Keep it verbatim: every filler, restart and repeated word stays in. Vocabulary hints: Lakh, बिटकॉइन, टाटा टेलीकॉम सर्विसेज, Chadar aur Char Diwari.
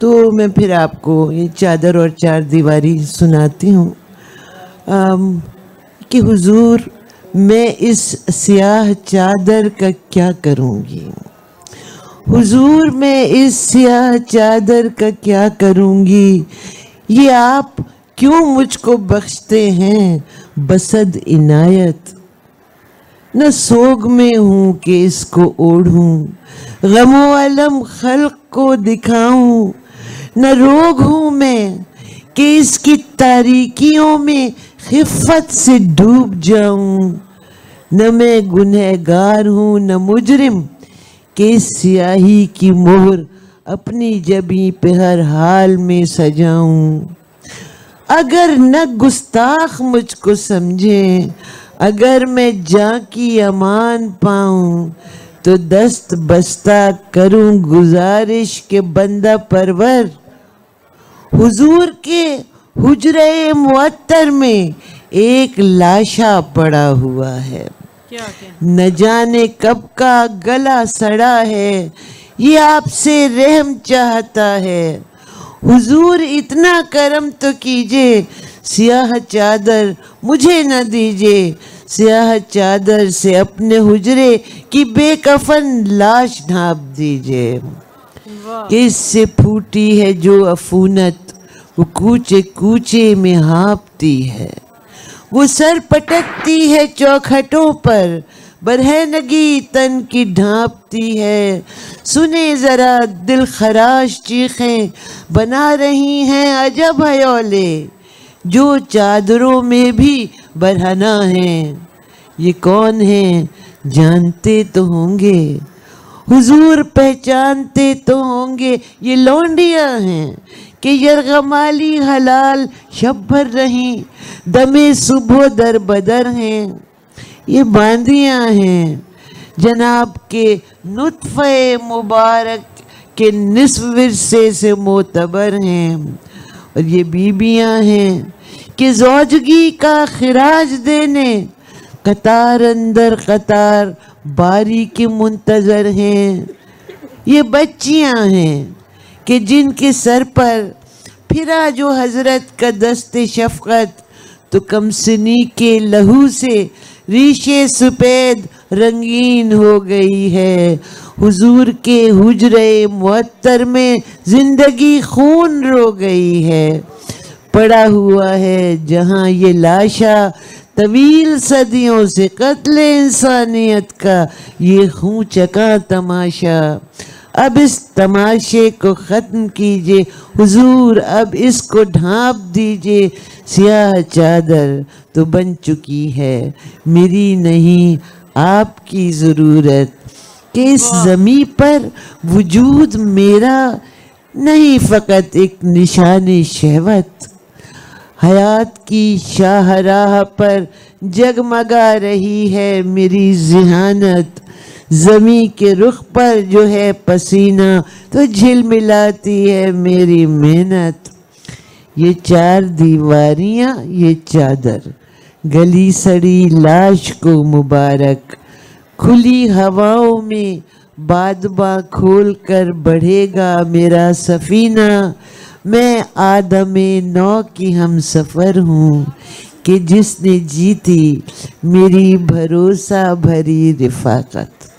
तो मैं फिर आपको ये चादर और चार दीवारी सुनाती हूँ कि हुजूर मैं इस स्याह चादर का क्या करूँगी, हुजूर मैं इस स्याह चादर का क्या करूँगी, ये आप क्यों मुझको बख्शते हैं बसद इनायत। न सोग में हूँ कि इसको ओढ़ूँ, गमो अलम खल्क को दिखाऊँ, न रोग हूँ मैं कि इसकी तारीकियों में खिफत से डूब जाऊं, न मैं गुनहगार हूँ न मुजरिम कि स्याही की मोहर अपनी जबी पे हर हाल में सजाऊं। अगर न गुस्ताख मुझको समझे, अगर मैं जां की अमान पाऊं, तो दस्त बस्ता करूं गुजारिश के बंदा परवर, हुजूर के हुजरे मुअत्तर में एक लाशा पड़ा हुआ है, क्या क्या? न जाने कब का गला सड़ा है, ये आपसे रहम चाहता है, हुजूर इतना करम तो कीजिए, सियाह चादर मुझे न दीजिए, सियाह चादर से अपने हुजरे की बेकफन लाश ढाँप दीजिए। इससे फूटी है जो अफूनत, वो कूचे कूचे में हाँपती है, वो सर पटकती है चौखटों पर, बरहनगी तन की ढाँपती है। सुने ज़रा दिल खराश चीखें, बना रही हैं अजब हयोले, जो चादरों में भी बरहना है, ये कौन है जानते तो होंगे, हुजूर पहचानते तो होंगे, ये लौंडियाँ हैं कि यरगमाली हलाल शब भर रहीं, दमे सुबह दर बदर हैं, ये बांदियाँ हैं जनाब के नुत्फ़े मुबारक के निस्फ़ विरसे से मोतबर हैं, और ये बीबियाँ हैं कि ज़ौजगी का खिराज देने कतार अंदर कतार बारी के मुंतज़र हैं, ये बच्चियाँ हैं कि जिनके सर पर फिरा जो हज़रत का दस्ते शफ़क़त, तो कमसनी के लहू से रीशे सफ़ेद रंगीन हो गई है, हुजूर के हुजरे मुअत्तर में ज़िंदगी खून रो गई है, पड़ा हुआ है जहाँ ये लाशा, तवील सदियों से कत्ले इंसानियत का ये खूं चका तमाशा। अब इस तमाशे को ख़त्म कीजिए हुजूर, अब इसको ढाँप दीजिए, स्याह चादर तो बन चुकी है, मेरी नहीं आपकी ज़रूरत, कि इस ज़मीं पर वजूद मेरा नहीं फ़कत एक निशान शहवत, हयात की शाहराह पर जगमगा रही है मेरी ज़हानत, ज़मीं के रुख पर जो है पसीना तो झिलमिलाती है मेरी मेहनत। ये चार दीवारियाँ ये चादर, गली सड़ी लाश को मुबारक, खुली हवाओं में बादबा खोल कर बढ़ेगा मेरा सफ़ीना, मैं आदमे नौ की हम सफ़र हूँ कि जिसने जीती मेरी भरोसा भरी रिफाकत।